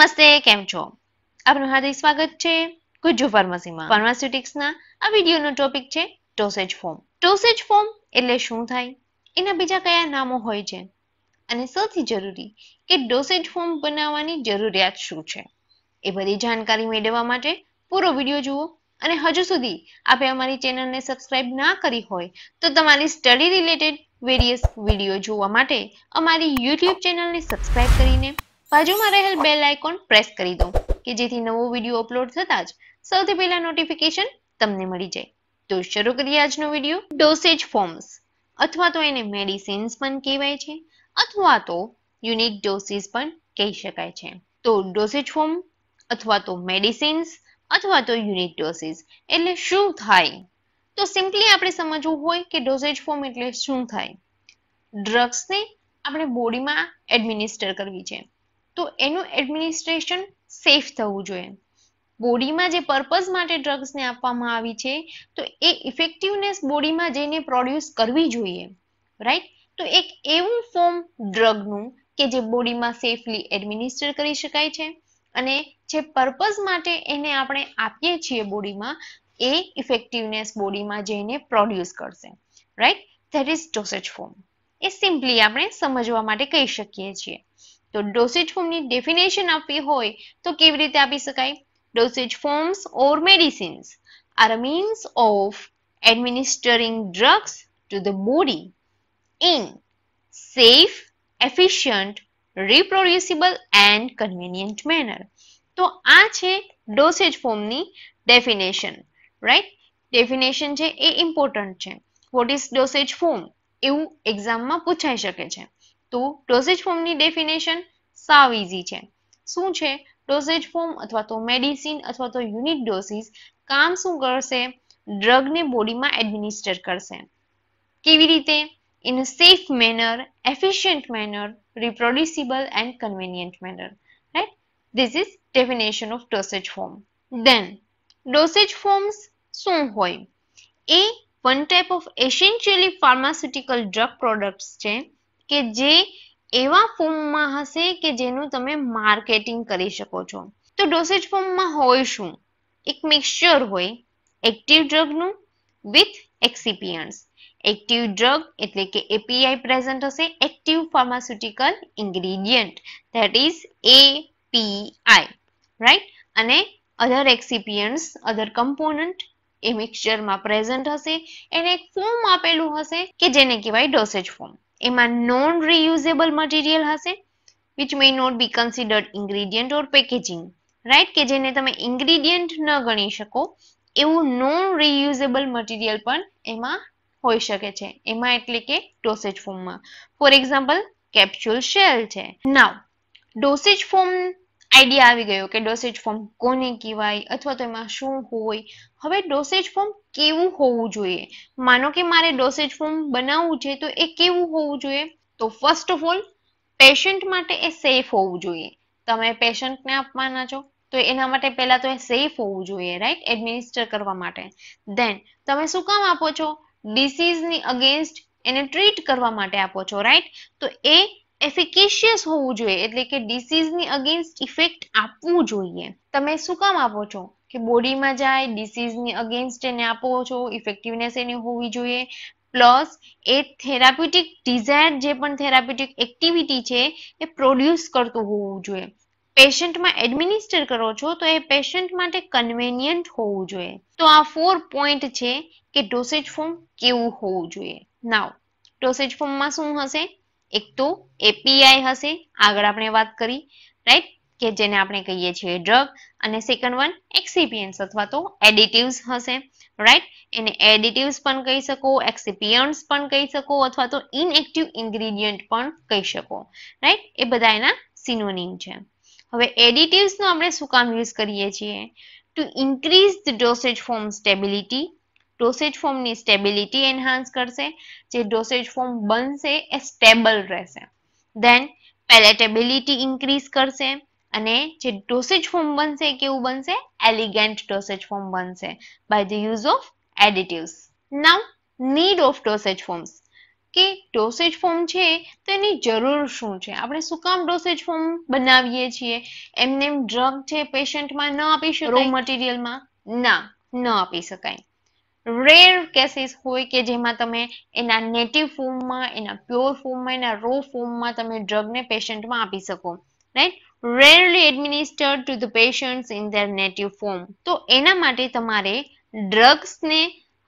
નમસ્તે, કેમ છો? આપનું હાર્દિક સ્વાગત છે ગુજ્જુ ફાર્મસીમાં. ફાર્માસ્યુટિક્સના આ વિડિયોનો ટોપિક છે ડોસેજ ફોર્મ. ડોસેજ ફોર્મ એટલે શું થાય? એના બીજા કયા નામો હોય છે? અને સૌથી જરૂરી કે ડોસેજ ફોર્મ બનાવવાની જરૂરિયાત શું છે? એ બધી જાણકારી મેળવવા માટે પૂરો વિડિયો જુઓ અને હજુ સુધી આપે અમારી ચેનલને સબસ્ક્રાઇબ ના કરી હોય તો તમારી સ્ટડી રિલેટેડ વેરિયસ વિડિયો જોવા માટે અમારી YouTube ચેનલને સબસ્ક્રાઇબ કરીને બાજુમાં રહેલ બેલ આઇકોન પ્રેસ કરી દો કે જેથી નવો વિડિયો અપલોડ થતાં જ સૌથી પહેલા નોટિફિકેશન તમને મળી જાય. તો શરૂ કરીએ આજનો વિડિયો. ડોસેજ ફોર્મ્સ અથવા તો એને મેડિસિન્સ પણ કહેવાય છે અથવા તો યુનિટ ડોસીસ પણ કહી શકાય છે. તો ડોસેજ ફોર્મ અથવા તો મેડિસિન્સ અથવા તો યુનિટ ડોસીસ એટલે શું થાય? તો સિમ્પલી આપણે સમજવું હોય કે ડોસેજ ફોર્મ એટલે શું થાય. ડ્રગ્સને આપણે બોડીમાં એડમિનિસ્ટર કરવી છે તો એનું એડમિનિસ્ટ્રેશન સેફ થવું જોઈએ. બોડીમાં જે પર્પઝ માટે ડ્રગ્સને આપવામાં આવી છે તો એ ઇફેક્ટિવનેસ બોડીમાં જઈને પ્રોડ્યુસ કરવી જોઈએ, રાઈટ? તો એક એવું ફોર્મ ડ્રગનું કે જે બોડીમાં સેફલી એડમિનિસ્ટર કરી શકાય છે અને જે પર્પઝ માટે એને આપણે આપીએ છીએ બોડીમાં એ ઇફેક્ટિવનેસ બોડીમાં જઈને પ્રોડ્યુસ કરશે, right? That is dosage form. એ સિમ્પલી આપણે સમજવા માટે કહી શકીએ છીએ. તો ડોસેજ ફોર્મની ડેફિનેશન આપવી હોય તો કેવી રીતે આપી શકાય? Dosage forms or medicines are a means of administering drugs to the body in safe, efficient, reproducible and convenient manner. તો આ છે ડોસેજ ફોર્મની ડેફિનેશન, રાઈટ? ડેફિનેશન છે એ ઇમ્પોર્ટન્ટ છે. વોટ ઇઝ ડોસેજ ફોર્મ એવું એક્ઝામમાં પૂછાઈ શકે છે. તો ડોસેજ ફોર્મની ડેફિનેશન સાવ ઇઝી છે. શું છે ડોસેજ ફોર્મ અથવા તો મેડિસિન અથવા તો યુનિટ ડોસીસ? કામ શું કરશે? ડ્રગને બોડીમાં એડમિનિસ્ટર કરશે. કેવી રીતે? In safe manner, efficient manner, reproducible and convenient manner, right? This is definition of dosage form. Then dosage forms શું હોય? એ one type of essentially pharmaceutical drug products છે કે જે એવા ફોર્મમાં હશે કે જેનું તમે માર્કેટિંગ કરી શકો છો. તો ડોસેજ ફોર્મમાં હોય શું? એક મિક્સચર હોય એક્ટિવ ડ્રગનું વિથ એક્સિપિયન્ટ્સ. એક્ટિવ ડ્રગ એટલે કે એપીઆઈ પ્રેઝન્ટ હશે, active pharmaceutical ingredient, that is API, right? અને other એક્સિપિયન્ટ્સ, other component A મિક્સચરમાં present હશે. એને એક ફોર્મ આપેલું હશે કે જેને કહેવાય ડોસેજ ફોર્મ. એમાં નોન રિયુઝેબલ મટીરિયલ હશે which may not be considered ingredient or packaging, right? કે જેને તમે ઇન્ગ્રીડિયન્ટ ન ગણી શકો એવું નોન રિયુઝેબલ મટીરિયલ પણ એમાં હોઈ શકે છે. એમાં એટલે કે ડોસેજ ફોર્મમાં ફોર એક્ઝામ્પલ કેપ્સ્યુલ શેલ છે. નાવ ડોસેજ ફોર્મ આઈડિયા આવી ગયો કે ડોસેજ ફોર્મ કોને કહેવાય અથવા તો એમાં શું હોય. હવે ડોસેજ ફોર્મ કેવું હોવું જોઈએ? માનો કે મારે ડોસેજ ફોર્મ બનાવવું છે તો એ કેવું હોવું જોઈએ? તો ફર્સ્ટ ઓફ ઓલ પેશન્ટ માટે એ સેફ હોવું જોઈએ. તમે પેશન્ટને આપવાના છો તો એના માટે પહેલા તો એ સેફ હોવું જોઈએ, રાઈટ? એડમિનિસ્ટર કરવા માટે. ધેન તમે શું કામ આપો છો? ડિસીઝની અગેન્સ્ટ એને ટ્રીટ કરવા માટે આપો છો, રાઈટ? તો એ એફિકેશિયસ હોવું જોઈએ એટલે કે ડિસીઝની અગેન્સ્ટ ઇફેક્ટ આપવું જોઈએ. તમે શું કામ આપો છો કે બોડીમાં જાય, ડિસીઝની અગેન્સ્ટ એને આપો છો, ઇફેક્ટિવનેસ એની હોવી જોઈએ. પ્લસ એ થેરાપ્યુટિક ડિઝાયર જે પણ થેરાપ્યુટિક એક્ટિવિટી છે એ પ્રોડ્યુસ કરતું હોવું જોઈએ. પેશન્ટમાં એડમિનિસ્ટર કરો છો તો એ પેશન્ટ માટે કન્વેનિયન્ટ હોવું જોઈએ. તો આ 4 પોઈન્ટ છે કે ડોસેજ ફોર્મ કેવું હોવું જોઈએ. નાવ ડોસેજ ફોર્મમાં શું હશે? એક તો એપીઆઈ હશે, આગળ આપણે વાત કરી, રાઈટ? કે જેને આપણે કહીએ છીએ ડ્રગ. અને સેકન્ડ વન એક્સિપિયન્ટ્સ અથવા તો એડિટિવ્સ હશે, રાઈટ? એને એડિટિવ્સ પણ કહી શકો, એક્સિપિયન્ટ્સ પણ કહી શકો અથવા તો ઇનએક્ટિવ ઇન્ગ્રીડિયન્ટ પણ કહી શકો, રાઈટ? એ બધા એના સિનોનિમ છે. હવે એડિટિવ્સનો આપણે શું કામ યુઝ કરીએ છીએ? To increase the dosage form stability. Dosage ફોર્મની સ્ટેબિલિટી એન્હાન્સ કરશે. જે ડોસેજ ફોર્મ બનશે એ સ્ટેબલ રહેશે. ધેન પેલેટેબિલિટી ઇન્ક્રીઝ કરશે અને જે ડોસેજ ફોર્મ બનશે કેવું બનશે? એલિગન્ટ ડોસેજ ફોર્મ બનશે by the use of additives. Now need of dosage forms. કે ડોસેજ ફોર્મ છે તેની જરૂર શું છે, આપણે શું કામ ડોસેજ ફોર્મ બનાવીએ છીએ? એમને એમ ડ્રગ છે પેશન્ટમાં ન આપી શકાય, રો મટીરિયલમાં ન આપી શકાય. રેર કેસીસ હોય કે જેમાં તમે એના નેટિવ ફોર્મમાં, એના પ્યોર ફોર્મમાં, એના રો ફોર્મમાં તમે ડ્રગને પેશન્ટમાં આપી શકો, right? Rarely administered to the patients in their native form. તો એના માટે તમારે ડ્રગ્સને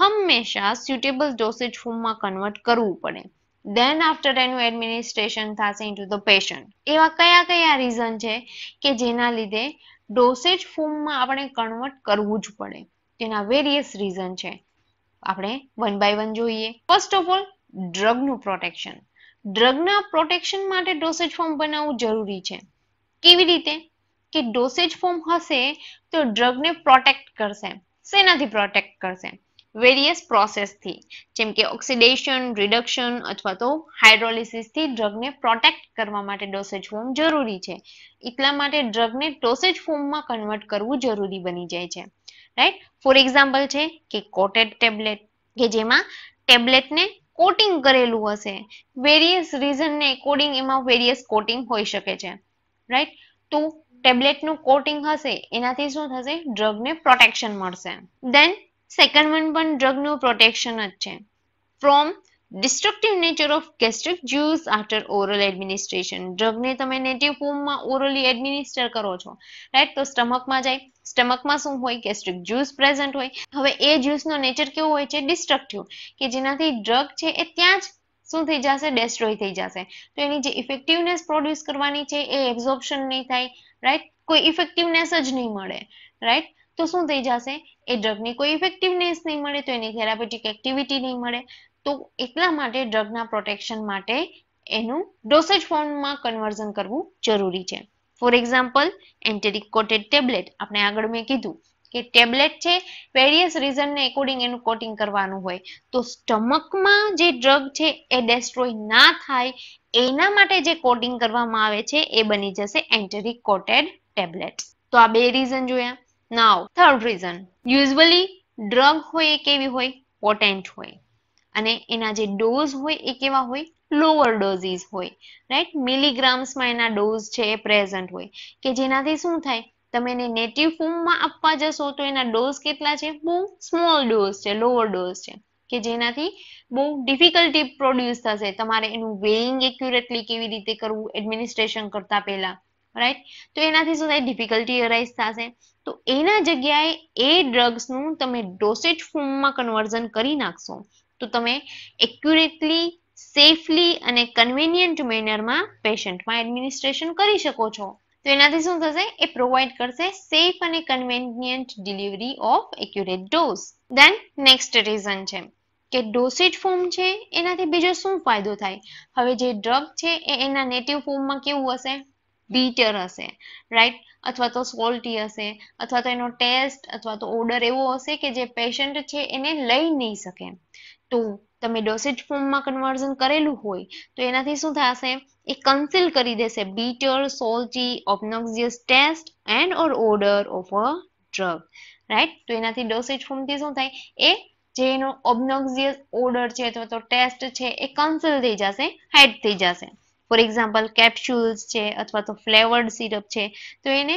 હંમેશા suitable dosage ફોર્મમાં કન્વર્ટ કરવું પડે. Then after એનું એડમિનિસ્ટ્રેશન થશે into the patient. એવા કયા કયા રીઝન છે કે જેના લીધે ડોસેજ ફોર્મમાં આપણે કન્વર્ટ કરવું જ પડે? તેના વેરિયસ રીઝન છે, આપણે વન બાય વન જોઈએ. ફર્સ્ટ ઓફ ઓલ, ડ્રગનું પ્રોટેક્શન. ડ્રગના પ્રોટેક્શન માટે ડોસેજ ફોર્મ બનાવવું જરૂરી છે. કેવી રીતે? કે ડોસેજ ફોર્મ હશે તો ડ્રગને પ્રોટેક્ટ કરશે. શેનાથી પ્રોટેક્ટ કરશે? વેરિયસ પ્રોસેસથી, જેમ કે ઓક્સિડેશન, રિડક્શન અથવા તો હાઇડ્રોલિસિસથી ડ્રગને પ્રોટેક્ટ કરવા માટે ડોસેજ ફોર્મ જરૂરી છે. એટલા માટે ડ્રગને ડોસેજ ફોર્મમાં કન્વર્ટ કરવું જરૂરી બની જાય છે, રાઈટ? ફોર એક્ઝામ્પલ છે કે કોટેડ ટેબ્લેટ, કે જેમાં ટેબ્લેટને કોટિંગ કરેલું હશે. વેરિયસ રીઝનને એકોર્ડિંગ એમાં વેરિયસ કોટિંગ હોઈ શકે છે, રાઈટ? તો ટેબ્લેટનું કોટિંગ હશે, એનાથી શું થશે? ડ્રગને પ્રોટેક્શન મળશે. ધેન સેકન્ડ વન પણ ડ્રગનું પ્રોટેક્શન જ છે from destructive nature of gastric juice after oral administration. ડ્રગને તમે નેટિવ ફોર્મમાં ઓરલી એડમિનિસ્ટર કરો છો, રાઈટ? તો સ્ટમકમાં જાય. સ્ટમકમાં શું હોય? ગેસ્ટ્રિક જ્યુસ પ્રેઝન્ટ હોય. હવે એ જ્યુસનો નેચર કેવો હોય છે? ડિસ્ટ્રક્ટિવ, કે જેનાથી ડ્રગ છે એ ત્યાં જ શું થઈ જશે? ડેસ્ટ્રોય થઈ જશે. તો એની જે ઇફેક્ટિવનેસ પ્રોડ્યુસ કરવાની છે એ એબ્ઝોર્પ્શન નહીં થાય, રાઈટ? કોઈ ઇફેક્ટિવનેસ જ નહીં મળે, રાઈટ? તો શું થઈ જશે? એ ડ્રગની કોઈ ઇફેક્ટિવનેસ નહીં મળે, તો એની થેરાપેટિક એક્ટિવિટી નહીં મળે. તો એટલા માટે ડ્રગના પ્રોટેક્શન માટે એનું ડોસેજ ફોર્મમાં કન્વર્ઝન કરવું જરૂરી છે. For example, enteric coated tablet. આપણે આગળ મેં કીધું કે ટેબ્લેટ છે, વેરિયસ રીઝનને એકોર્ડિંગ એનું કોટિંગ કરવાનું હોય. તો સ્ટમકમાં જે ડ્રગ છે એ ડેસ્ટ્રોય ના થાય એના માટે જે કોટિંગ કરવામાં આવે છે એ બની જશે એન્ટેરિક કોટેડ ટેબ્લેટ. તો આ બે રીઝન જોયા. Now third reason, usually drug હોય એ કેવી હોય? પોટેન્ટ હોય, અને એના જે ડોઝ હોય એ કેવા હોય? લોઅર ડોઝીસ હોય, રાઈટ? મિલીગ્રામ્સમાં એના ડોઝ છે એ પ્રેઝન્ટ હોય, કે જેનાથી શું થાય? તમે એને નેટિવ ફોર્મમાં આપવા જશો તો એના ડોઝ કેટલા છે? બહુ સ્મોલ ડોઝ છે, લોઅર ડોઝ છે, કે જેનાથી બહુ ડિફિકલ્ટી પ્રોડ્યુસ થશે. તમારે એનું વેઇંગ એક્યુરેટલી કેવી રીતે કરવું એડમિનિસ્ટ્રેશન કરતા પહેલા, રાઈટ? તો એનાથી શું થાય? ડિફિકલ્ટી અરાઇઝ થશે. તો એના જગ્યાએ એ ડ્રગ્સનું તમે ડોસેજ ફોર્મમાં કન્વર્ઝન કરી નાખશો તો તમે એક્યુરેટલી, સેફલી અને કન્વીનિયન્ટ મેનરમાં પેશન્ટમાં એડમિનિસ્ટ્રેશન કરી શકો છો. તો એનાથી શું થશે? એ પ્રોવાઈડ કરશે સેફ અને convenient delivery of accurate dose. Then next reason છે કે ડોસેજ ફોર્મ છે એનાથી બીજો શું ફાયદો થાય? હવે જે ડ્રગ છે એ એના નેટિવ ફોર્મમાં કેવું હશે? બીટર હશે, રાઈટ? અથવા તો સોલ્ટી હશે, અથવા તો એનો ટેસ્ટ અથવા તો ઓર્ડર એવો હશે કે જે પેશન્ટ છે એને લઈ નહીં શકે. તો તમે ડોસેજ ફોર્મમાં કન્વર્ઝન કરેલું હોય તો એનાથી શું થશે? એ કન્સીલ કરી દેશે bitter, salty, obnoxious taste and or order of a drug, right? તો એનાથી ડોસેજ ફોર્મથી શું થાય? એ જે એનો ઓબનોક્સિયસ ઓર્ડર છે અથવા તો ટેસ્ટ છે એ કન્સીલ થઈ જશે, હાઇડ થઈ જશે. ફોર એક્ઝામ્પલ, કેપ્સ્યુલ્સ છે અથવા તો ફ્લેવર્ડ સિરપ છે, તો એને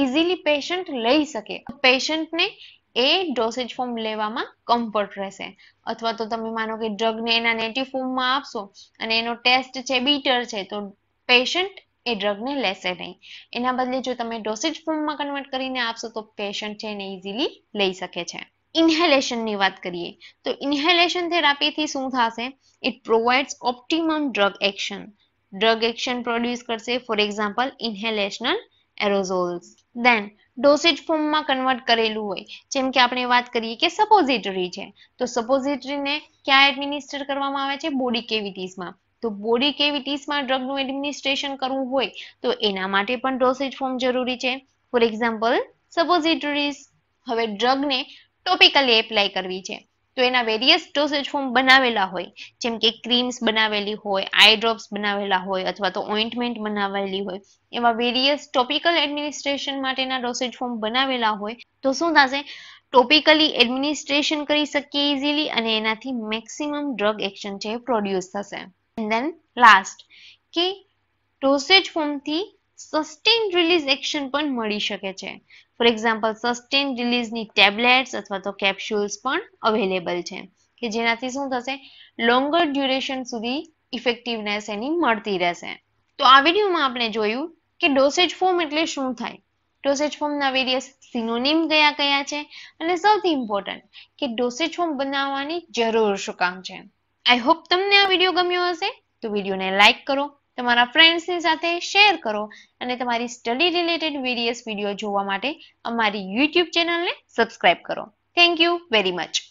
ઇઝીલી પેશન્ટ લઈ શકે. પેશન્ટને એ ડોસેજ ફોર્મ લેવામાં કમ્ફર્ટ રહેશે. અથવા તો તમે માનો કે ડ્રગને એના નેટિવ ફોર્મમાં આપશો અને એનો ટેસ્ટ છે બીટર છે, તો પેશન્ટ એ ડ્રગને લેશે નહીં. એના બદલે જો તમે ડોસેજ ફોર્મમાં કન્વર્ટ કરીને આપશો તો પેશન્ટ છે એને ઇઝીલી લઈ શકે છે. ઇન્હેલેશનની વાત કરીએ તો ઇન્હેલેશન થેરાપીથી શું થશે? It provides optimum drug action. Drug action produce કરશે, for example inhalational aerosols. Then dosage form માં convert કરેલું હોય, જેમ કે આપણે વાત કરીએ કે suppository છે, તો suppository ને ક્યાં administer કરવામાં આવે છે? Body cavities માં. તો body cavities માં drug નું administration કરવું હોય તો એના માટે પણ dosage form જરૂરી છે. For example suppositories. હવે drug ને topically apply કરવી છે, तो एना वेरियस डोसेज फॉर्म बनावेला होय, जेम के क्रीम्स बनावेली होय, आई ड्रॉप्स बनावेला होय अथवा तो ऑइंटमेंट बनावेली होय, एवा वेरियस टॉपिकल एडमिनिस्ट्रेशन माटेना डोसेज फॉर्म बनावेला होय तो शुं थशे टॉपिकली एडमिनिस्ट्रेशन करी सकीए इजीली अने एनाथी मैक्सिमम ड्रग एक्शन जे प्रोड्यूस थशे। एंड देन लास्ट के डोसेज फॉर्म थी सस्टेन्ड रिलीज एक्शन पण मळी शके छे। फॉर एक्जाम्पल सस्टेन्ड रिलीज नी टेब्लेट्स अथवा तो कैप्स्यूल्स पण अवेलेबल छे के जेनाथी शुं थशे लॉन्गर ड्यूरेशन सुधी इफेक्टिवनेस एनी मळती रहेशे। तो आ विडियोमां आपणे जोयुं के डोसेज फॉर्म एटले शुं थाय, डोसेज फॉर्मना वेरियस सिनोनिम कया कया छे अने सौथी इम्पोर्टंट के डोसेज फॉर्म बनाववानी जरूर शुं काम छे। आई होप तमने आ विडियो गम्यो हशे तो विडियोने लाइक करो, तमारा फ्रेंड्स ने साथे शेयर करो अने तमारी स्टडी रिलेटेड वेरियस वीडियो जोवा माटे अमारी YouTube चैनल ने सब्सक्राइब करो। Thank you very much.